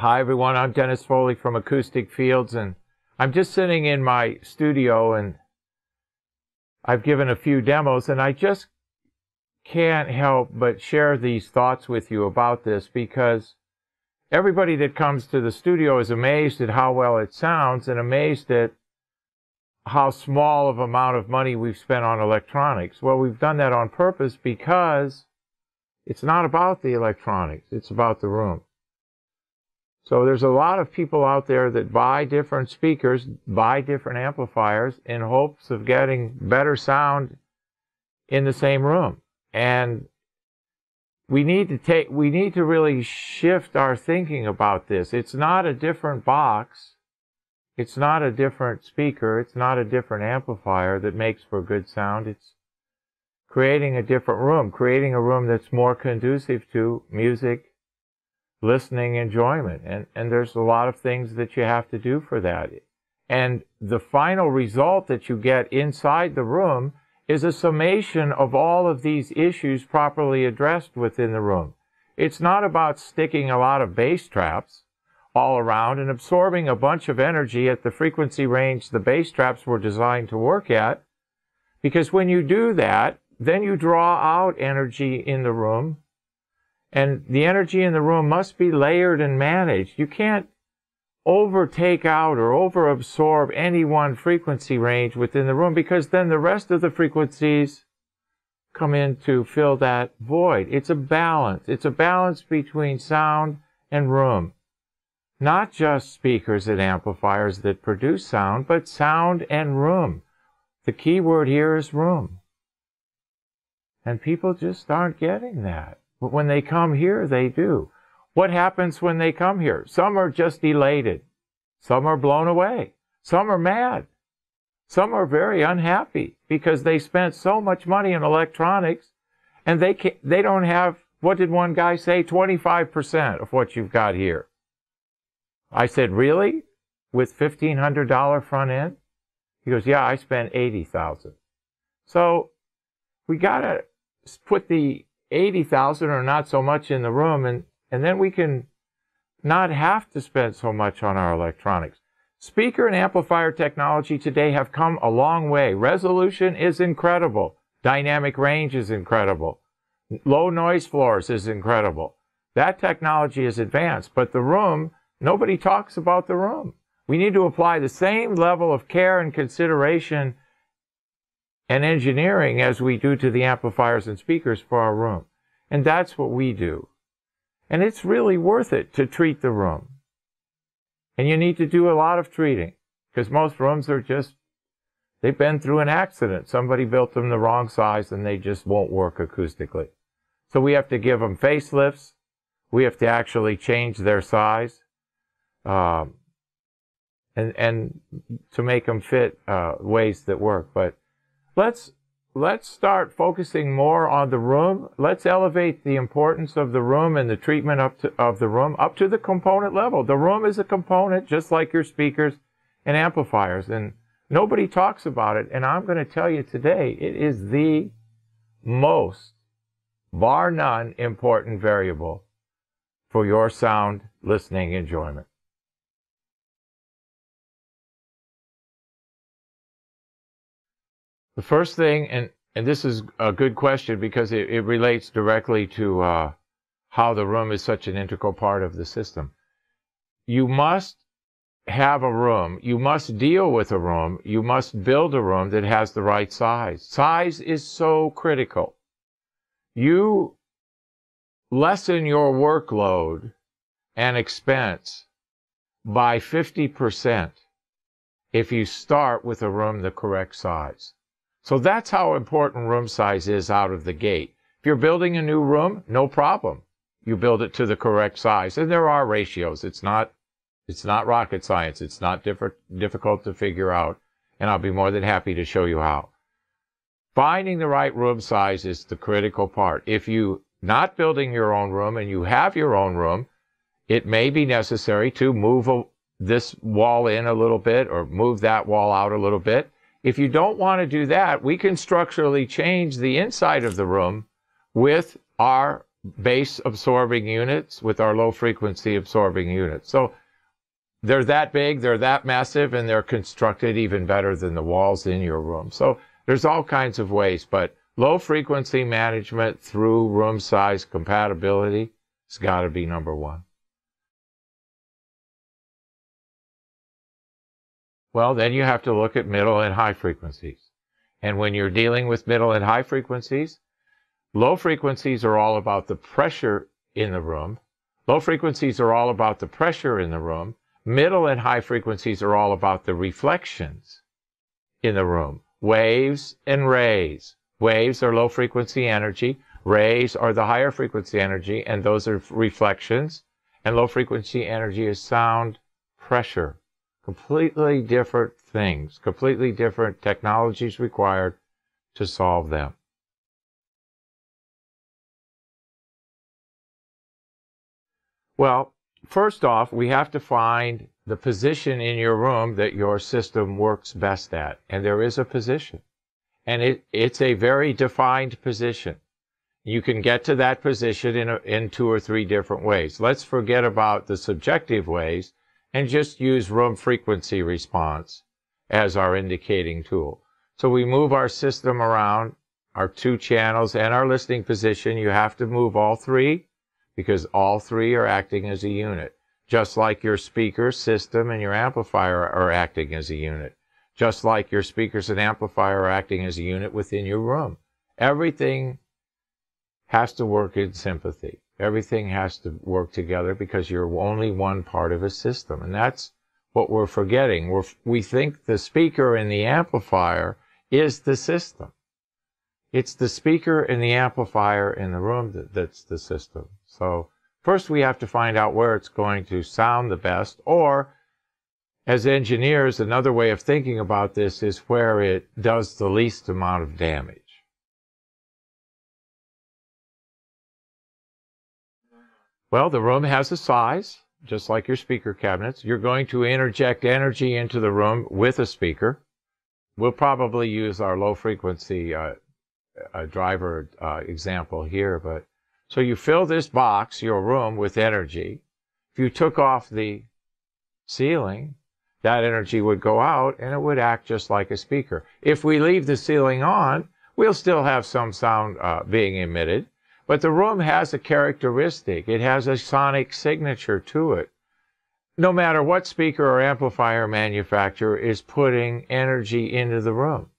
Hi everyone, I'm Dennis Foley from Acoustic Fields, and I'm just sitting in my studio and I've given a few demos, and I just can't help but share these thoughts with you about this, because everybody that comes to the studio is amazed at how well it sounds and amazed at how small of amount of money we've spent on electronics. Well, we've done that on purpose because it's not about the electronics, it's about the room. So there's a lot of people out there that buy different speakers, buy different amplifiers in hopes of getting better sound in the same room. And we need to really shift our thinking about this. It's not a different box. It's not a different speaker. It's not a different amplifier that makes for good sound. It's creating a different room, creating a room that's more conducive to music, listening, enjoyment, and there's a lot of things that you have to do for that. And the final result that you get inside the room is a summation of all of these issues properly addressed within the room. It's not about sticking a lot of bass traps all around and absorbing a bunch of energy at the frequency range the bass traps were designed to work at, because when you do that, then you draw out energy in the room. And the energy in the room must be layered and managed. You can't over-take out or over-absorb any one frequency range within the room, because then the rest of the frequencies come in to fill that void. It's a balance. It's a balance between sound and room. Not just speakers and amplifiers that produce sound, but sound and room. The key word here is room. And people just aren't getting that. But when they come here, they do. What happens when they come here? Some are just elated. Some are blown away. Some are mad. Some are very unhappy because they spent so much money on electronics and they don't have, what did one guy say, 25% of what you've got here. I said, really? With $1,500 front end? He goes, yeah, I spent $80,000. So we got to put the 80,000 or not so much in the room, and then we can not have to spend so much on our electronics. Speaker and amplifier technology today have come a long way. Resolution is incredible. Dynamic range is incredible. Low noise floors is incredible. That technology is advanced, but the room, nobody talks about the room. We need to apply the same level of care and consideration and engineering as we do to the amplifiers and speakers for our room. And that's what we do. And it's really worth it to treat the room. And you need to do a lot of treating, because most rooms are just, they've been through an accident. Somebody built them the wrong size and they just won't work acoustically. So we have to give them facelifts. We have to actually change their size and to make them fit ways that work. But let's start focusing more on the room. Let's elevate the importance of the room and the treatment of the room up to the component level. The room is a component just like your speakers and amplifiers, and nobody talks about it. And I'm going to tell you today, it is the most, bar none, important variable for your sound, listening, enjoyment. The first thing, and this is a good question because it relates directly to how the room is such an integral part of the system. You must have a room. You must deal with a room. You must build a room that has the right size. Size is so critical. You lessen your workload and expense by 50% if you start with a room the correct size. So that's how important room size is out of the gate. If you're building a new room, no problem. You build it to the correct size. And there are ratios. It's not rocket science. It's not difficult to figure out. And I'll be more than happy to show you how. Finding the right room size is the critical part. If you're not building your own room and you have your own room, it may be necessary to move this wall in a little bit or move that wall out a little bit. If you don't want to do that, we can structurally change the inside of the room with our bass absorbing units with our low frequency absorbing units. So they're that big, they're that massive, and they're constructed even better than the walls in your room. So there's all kinds of ways, but low frequency management through room size compatibility has got to be number one. Well, then you have to look at middle and high frequencies. And when you're dealing with middle and high frequencies, low frequencies are all about the pressure in the room. Low frequencies are all about the pressure in the room. Middle and high frequencies are all about the reflections in the room. Waves and rays. Waves are low frequency energy. Rays are the higher frequency energy, and those are reflections. And low frequency energy is sound pressure. Completely different things, completely different technologies required to solve them. Well, first off, we have to find the position in your room that your system works best at. And there is a position. And it's a very defined position. You can get to that position in two or three different ways. Let's forget about the subjective ways and just use room frequency response as our indicating tool. So we move our system around, our two channels and our listening position. You have to move all three, because all three are acting as a unit, just like your speaker system and your amplifier are acting as a unit, just like your speakers and amplifier are acting as a unit within your room. Everything has to work in sympathy. Everything has to work together because you're only one part of a system, and that's what we're forgetting. We think the speaker and the amplifier is the system. It's the speaker and the amplifier in the room that's the system. So first we have to find out where it's going to sound the best, or as engineers, another way of thinking about this is where it does the least amount of damage. Well, the room has a size, just like your speaker cabinets. You're going to interject energy into the room with a speaker. We'll probably use our low frequency driver example here, but so you fill this box, your room, with energy. If you took off the ceiling, that energy would go out and it would act just like a speaker. If we leave the ceiling on, we'll still have some sound being emitted, but the room has a characteristic. It has a sonic signature to it. No matter what speaker or amplifier manufacturer is putting energy into the room.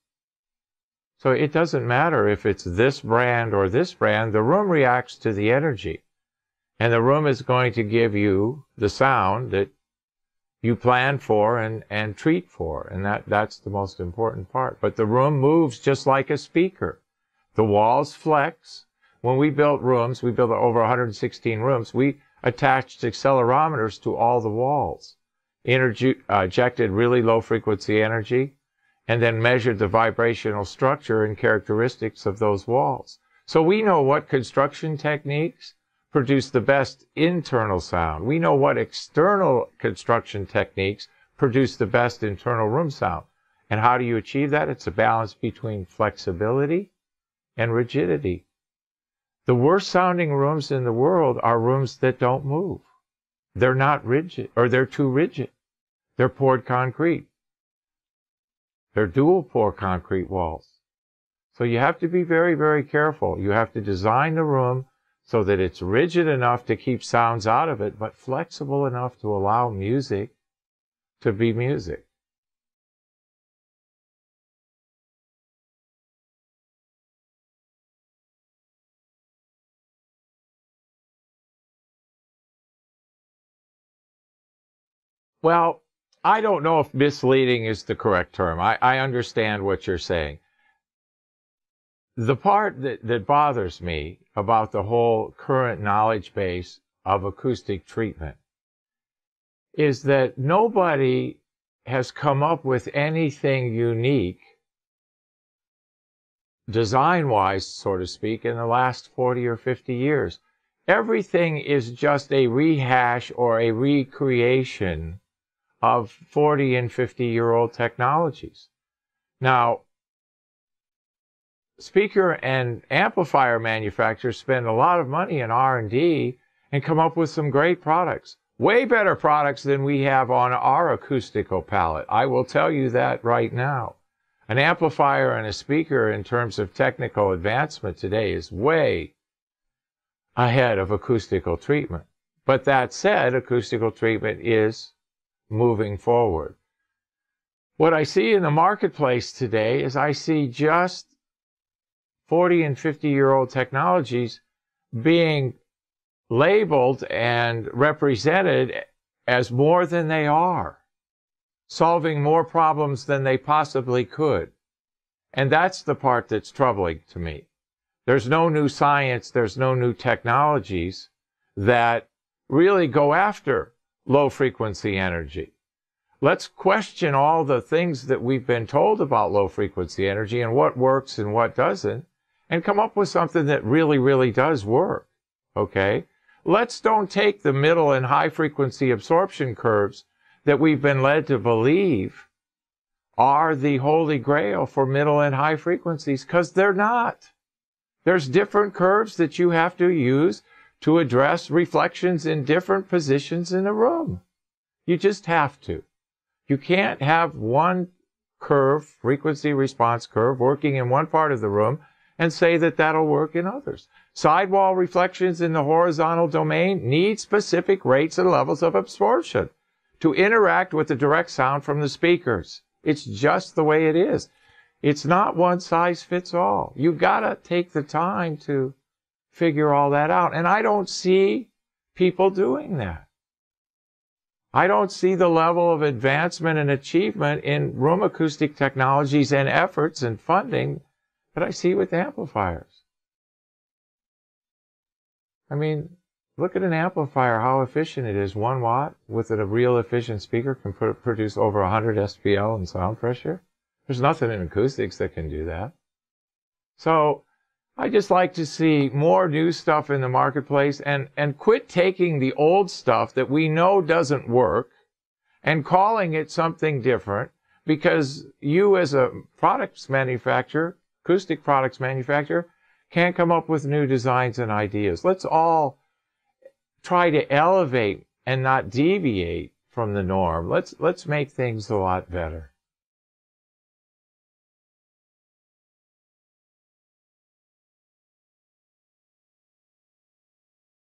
So it doesn't matter if it's this brand or this brand, the room reacts to the energy. And the room is going to give you the sound that you plan for and treat for. And that's the most important part. But the room moves just like a speaker. The walls flex. When we built rooms, we built over 116 rooms, we attached accelerometers to all the walls, injected really low frequency energy, and then measured the vibrational structure and characteristics of those walls. So we know what construction techniques produce the best internal sound. We know what external construction techniques produce the best internal room sound. And how do you achieve that? It's a balance between flexibility and rigidity. The worst sounding rooms in the world are rooms that don't move. They're not rigid, or they're too rigid. They're poured concrete. They're dual pour concrete walls. So you have to be very, very careful. You have to design the room so that it's rigid enough to keep sounds out of it, but flexible enough to allow music to be music. Well, I don't know if misleading is the correct term. I understand what you're saying. The part that bothers me about the whole current knowledge base of acoustic treatment is that nobody has come up with anything unique, design-wise, so to speak, in the last 40 or 50 years. Everything is just a rehash or a recreation of 40- and 50-year-old technologies. Now, Speaker and amplifier manufacturers spend a lot of money in R&D and come up with some great products. Way better products than we have on our acoustical palette. I will tell you that right now. An amplifier and a speaker in terms of technical advancement today is way ahead of acoustical treatment. But that said, acoustical treatment is moving forward. What I see in the marketplace today is I see just 40 and 50-year-old technologies being labeled and represented as more than they are, solving more problems than they possibly could. And that's the part that's troubling to me. There's no new science, there's no new technologies that really go after low-frequency energy. Let's question all the things that we've been told about low-frequency energy and what works and what doesn't, and come up with something that really, really does work, okay? Let's don't take the middle and high-frequency absorption curves that we've been led to believe are the holy grail for middle and high frequencies, because they're not. There's different curves that you have to use to address reflections in different positions in a room. You just have to. You can't have one curve, frequency response curve, working in one part of the room and say that that'll work in others. Sidewall reflections in the horizontal domain need specific rates and levels of absorption to interact with the direct sound from the speakers. It's just the way it is. It's not one size fits all. You've got to take the time to figure all that out. And I don't see people doing that. I don't see the level of advancement and achievement in room acoustic technologies and efforts and funding that I see with amplifiers. I mean, look at an amplifier, how efficient it is. 1 watt with a real efficient speaker can produce over 100 SPL in sound pressure. There's nothing in acoustics that can do that. So I just like to see more new stuff in the marketplace and quit taking the old stuff that we know doesn't work and calling it something different, because you as a products manufacturer, acoustic products manufacturer, can't come up with new designs and ideas. Let's all try to elevate and not deviate from the norm. Let's make things a lot better.